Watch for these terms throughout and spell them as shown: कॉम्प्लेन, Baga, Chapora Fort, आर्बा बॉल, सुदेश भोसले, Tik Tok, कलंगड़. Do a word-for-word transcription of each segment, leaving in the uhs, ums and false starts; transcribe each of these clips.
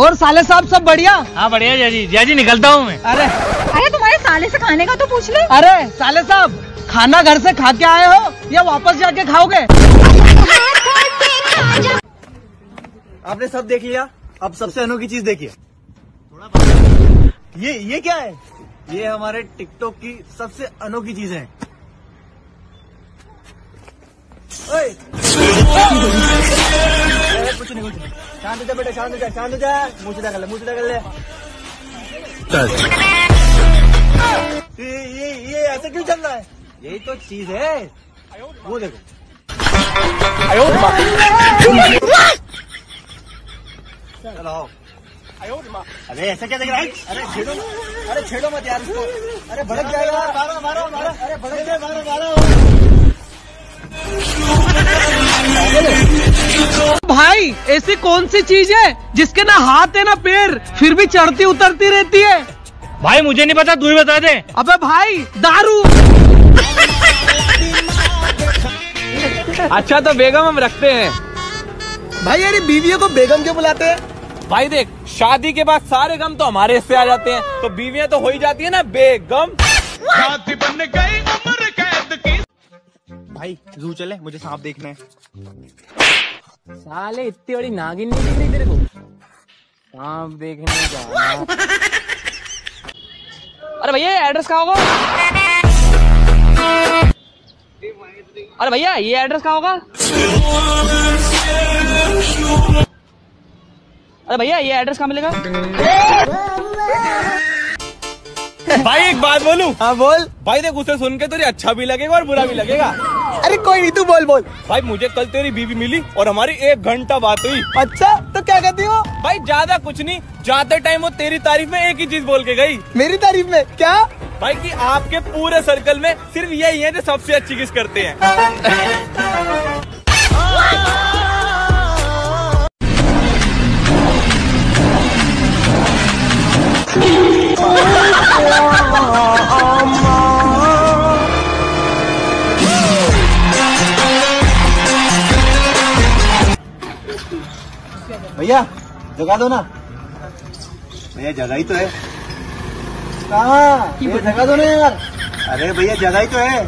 और साले साहब सब बढ़िया? हाँ बढ़िया जाजी, जाजी निकलता हूँ मैं। अरे अरे तुम्हारे साले से खाने का तो पूछ ले। अरे साले साहब, खाना घर से खा के आए हो या वापस जाके खाओगे? आपने सब देख लिया, अब सबसे अनोखी चीज देखिए। ये ये क्या है? ये हमारे टिकटॉक की सबसे अनोखी चीज है। कुछ नहीं कुछ नहीं, शांत हो जा बेटा, शांत हो जा, शांत हो जा, मुझे कर ले, मुझे कर ले। ये ये ये ऐसा क्यों चल रहा है? यही तो चीज है, वो देखो। चलो अरे ऐसा क्या देख रहा है? अरे छेड़ो, अरे छेड़ो मत यार इसको, अरे भड़क जाएगा। मारो मारो मारो, अरे भड़क जाए, मारो मारो। भाई ऐसी कौन सी चीज है जिसके ना हाथ है ना पैर, फिर भी चढ़ती उतरती रहती है? भाई मुझे नहीं पता, तू ही बता दे। अबे भाई दारू। अच्छा तो बेगम हम रखते हैं। भाई अरे बीवियों को बेगम क्यों बुलाते हैं? भाई देख, शादी के बाद सारे गम तो हमारे हिस्से आ जाते हैं, तो बीवियां तो हो ही जाती है ना बेगम। भाई जू चले, मुझे सांप देखना है। साले इतनी बड़ी नागिन नहीं दिख रही तेरे को, सांप देखने जा। अरे भैया एड्रेस कहाँ होगा? अरे भैया ये एड्रेस कहाँ होगा? अरे भैया ये एड्रेस कहाँ मिलेगा? भाई एक बात बोलूं? हाँ बोल। भाई देख, उसे सुन के तुझे अच्छा भी लगेगा और बुरा भी लगेगा। अरे कोई नहीं, तू बोल बोल। भाई मुझे कल तेरी बीवी मिली और हमारी एक घंटा बात हुई। अच्छा तो क्या कहती हो? भाई ज्यादा कुछ नहीं, जाते टाइम वो तेरी तारीफ में एक ही चीज बोल के गई। मेरी तारीफ में क्या? भाई कि आपके पूरे सर्कल में सिर्फ यही है जो सबसे अच्छी किस करते हैं। भैया जगा दो ना। भैया जगह ही तो है। कहाँ? जगा दो ना यार। अरे भैया जगह ही तो है।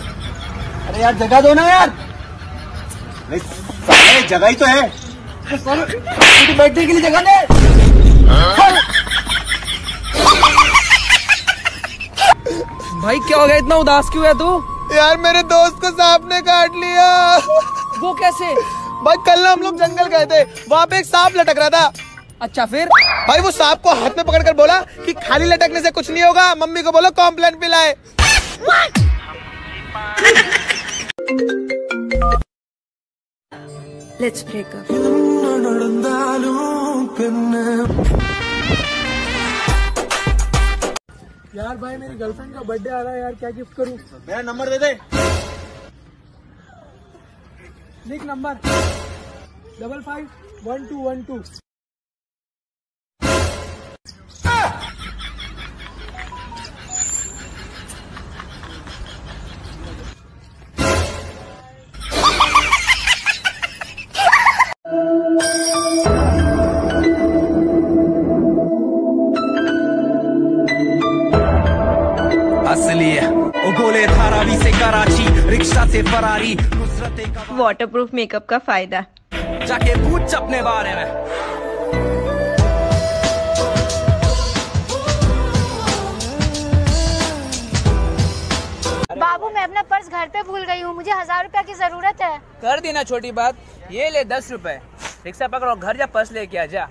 अरे यार जगा दो ना यार। अरे जगह ही तो है, तो बैठने के लिए जगह दे। भाई क्या हो गया, इतना उदास क्यों है तू? यार मेरे दोस्त को सांप ने काट लिया। वो कैसे? भाई कल ना हम लोग जंगल गए थे, वहाँ पे एक सांप लटक रहा था। अच्छा फिर? भाई वो सांप को हाथ में पकड़कर बोला कि खाली लटकने से कुछ नहीं होगा, मम्मी को बोलो कॉम्प्लेन पिलाए। Let's break up. यार भाई मेरी गर्लफ्रेंड का बर्थडे आ रहा है यार, क्या गिफ्ट करूँ? मेरा नंबर दे दे। लिख number double five one two one two. गोले थारावी से कराची, रिक्शा से फरारी, वाटरप्रूफ मेकअप का फायदा। जाके पूछ अपने बारे में। बाबू मैं अपना पर्स घर पे भूल गई हूँ, मुझे हजार रुपया की जरूरत है। कर देना छोटी बात, ये ले दस रुपए, रिक्शा पकड़ो घर जा, पर्स लेके आ जा।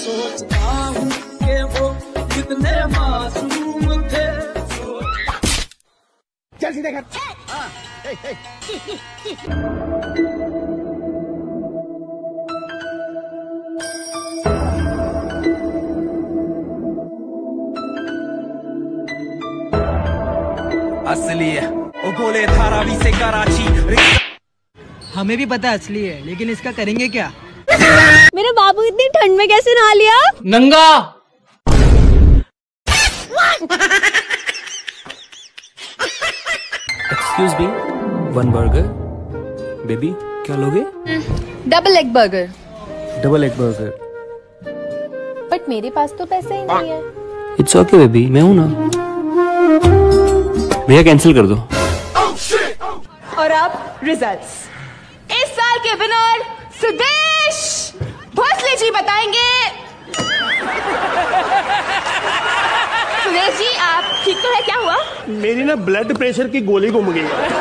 सोचता हूँ कि वो कितने मासूम थे। चल सीधे घर। असली है ओ गोले थारावी से कराची। हमें भी पता असली है, लेकिन इसका करेंगे क्या? मेरे बाबू इतनी ठंड में कैसे नहा लिया? नंगा। Excuse me, one burger, baby, क्या लोगे? Double egg burger. Double egg burger. But मेरे पास तो पैसे ही नहीं है। इट्स ओके बेबी, मैं हूँ ना। भैया कैंसिल कर दो। और आप रिजल्ट्स इस साल के विनर सुदेश भोसले जी बताएंगे। सुदेश जी आप ठीक तो है? क्या हुआ? मेरी ना ब्लड प्रेशर की गोली गुम गई।